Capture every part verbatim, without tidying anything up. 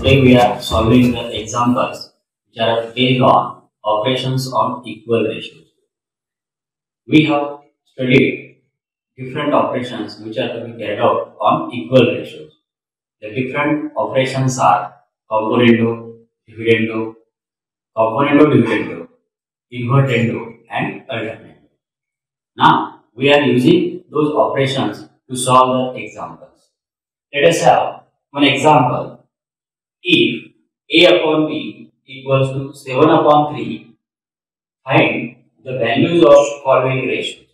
Today we are solving the examples which are based on operations on equal ratios. We have studied different operations which are to be carried out on equal ratios. The different operations are componendo, dividendo, componendo, dividendo, invertendo and alternando. Now we are using those operations to solve the examples. Let us have one example. If A upon B equals to seven upon three, find the values of following ratios.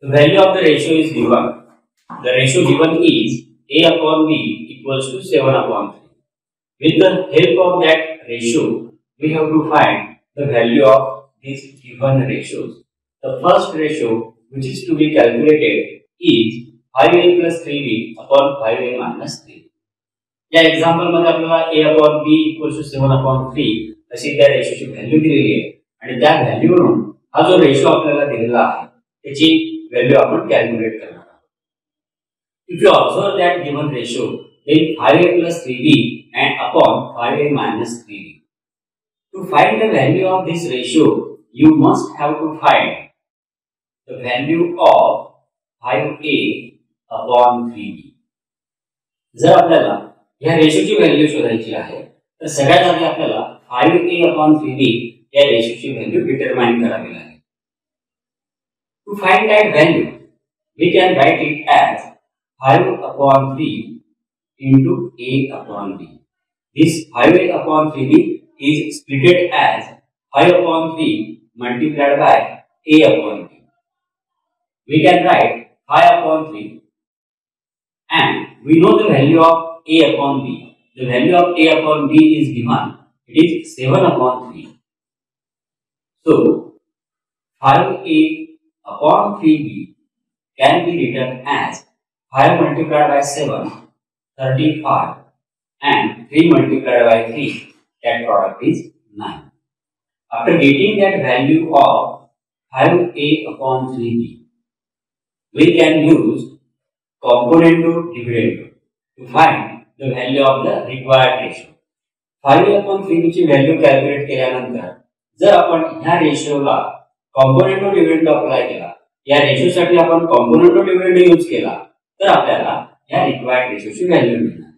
The value of the ratio is given. The ratio given is A upon B equals to seven upon three. With the help of that ratio, we have to find the value of these given ratios. The first ratio which is to be calculated is five a plus three b upon five a minus three. या example मध्ये आपल्याला a upon b equals to seven upon three अशी त्या रेशोची value दिलेली आहे आणि त्या value वरून हा जो रेशो आपल्याला दिलेला आहे त्याची व्हॅल्यू आपण कॅल्क्युलेट करणार आहोत. If you observe that given ratio then five a plus three b and upon five a minus three b. To find the value of this ratio you must have to find the value of five a upon three b. जर आपल्याला या रेशोची value शोधायची आहे तर सगळ्यात आधी आपल्याला five a upon three b या रेशोची व्हॅल्यू डिटरमाइन करावी लागेल. To find that value we can write it as five upon three into a upon b. This five a upon three b is splitted as five upon three multiplied by a upon b. We can write five upon three and we know the value of a upon b. The value of a upon b is given. It is seven upon three. So, five a upon three b can be written as five multiplied by seven, thirty-five, and three multiplied by three, that product is nine. After getting that value of five a upon three b, we can use componendo dividendo to find the value of the required ratio. five a upon three ची value calculate केल्यानंतर जर आपण ह्या रेशियोला component dividend apply केला, या ratio साठी आपण component dividend use केला तर आपल्याला या रिक्वायर्ड रेशियोची व्हॅल्यू मिळणार.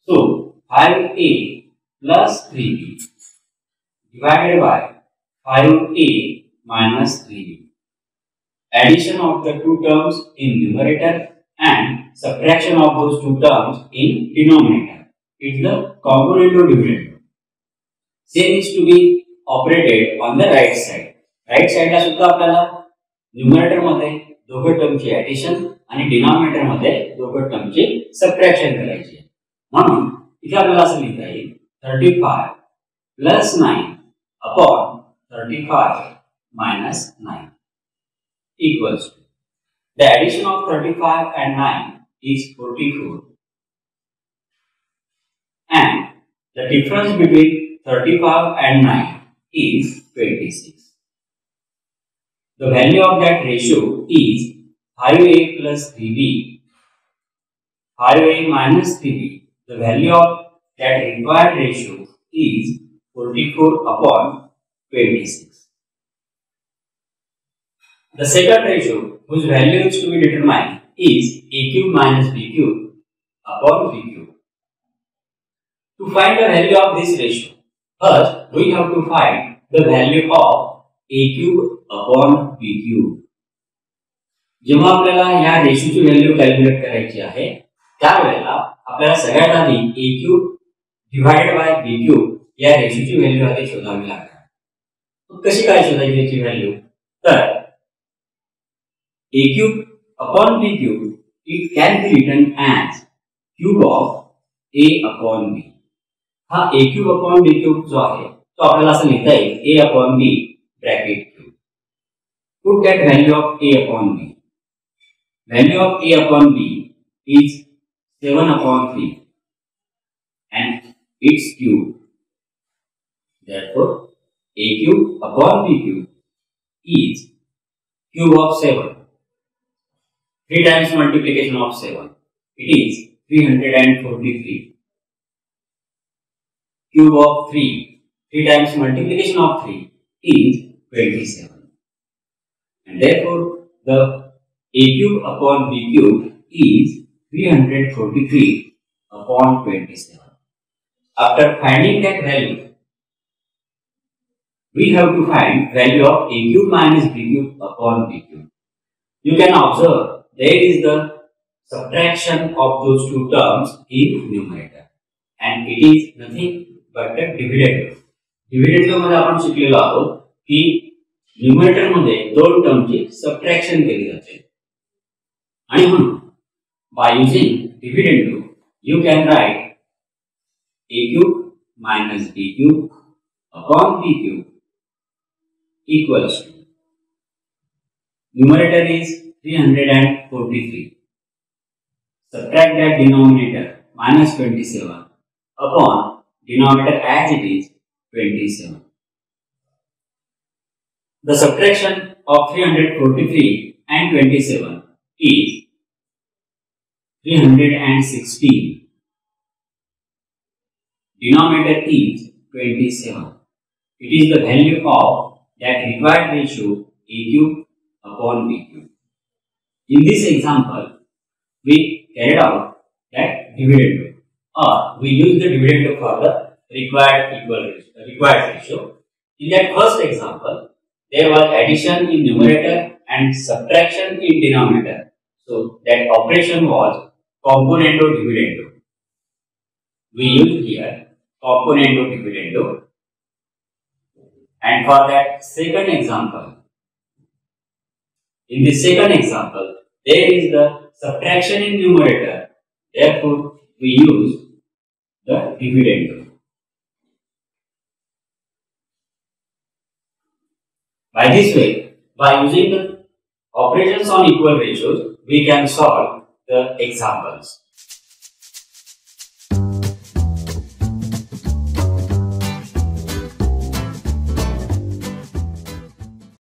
सो five a plus three b divided by five a minus three b. Addition of the two terms in numerator and subtraction of those two terms in denominator is the componendo dividendo. Same is to be operated on the right side. Right side ला सुद्धा आपल्याला numerator मध्ये दोघे term ची addition आणि denominator मध्ये दोघे term ची subtraction करायची आहे. म्हणून इथे आपल्याला असं लिहिता येईल thirty-five plus nine upon thirty-five minus nine equals to the addition of thirty-five and nine is forty-four, and the difference between thirty-five and nine is twenty-six. The value of that ratio is five a plus three b, five a minus three b. The value of that required ratio is forty-four upon twenty-six. The second ratio whose value is to be determined is a cubed minus b cubed upon b cubed. To find the value of this ratio, first we have to find the value of a cubed upon b cubed. जेव्हा आपल्याला या रेशियोची value calculate करायची आहे त्यावेळेला आपल्याला सगळ्यात आधी a cubed divided by b cubed या रेशियोची व्हॅल्यू आधी शोधावी लागणार. मग कशी काय शोधायची याची व्हॅल्यू तर a cubed upon b cubed, it can be written as cube of a upon b. हा a cubed upon b cubed जो आहे तो आपल्याला असं लिहिता येईल a upon b bracket cube. Put that value of a upon b. Value of a upon b is seven upon three and its cube. Therefore a cubed upon b cubed is cube of seven. three times multiplication of seven. It is three hundred forty-three. Cube of three, three times multiplication of three is twenty-seven. And therefore, the a cube upon b cube is three hundred forty-three upon twenty-seven. After finding that value, we have to find value of a cube minus b cube upon b cube. You can observe there is the subtraction of those two terms in numerator, and it is nothing but the dividend. Dividend मध्ये आपण शिकलेलो आहोत की numerator मध्ये दोन टर्मचे subtraction केले जाते आणि म्हणून by using dividend rule you can write a cube minus b cube upon b cube equals to numerator is three hundred forty-three, subtract that denominator minus twenty-seven upon denominator as it is twenty-seven. The subtraction of three hundred forty-three and twenty-seven is three hundred sixteen. Denominator is twenty-seven. It is the value of that required ratio a cube upon b cube. In this example, we carried out that dividend rule, or we use the dividend rule for the required equal ratio, required ratio. In that first example, there was addition in numerator and subtraction in denominator. So that operation was componendo dividendo. We use here componendo dividendo. And for that second example, in the second example, there is the subtraction in numerator. Therefore, we use the dividendo. By this way, by using the operations on equal ratios, we can solve the examples.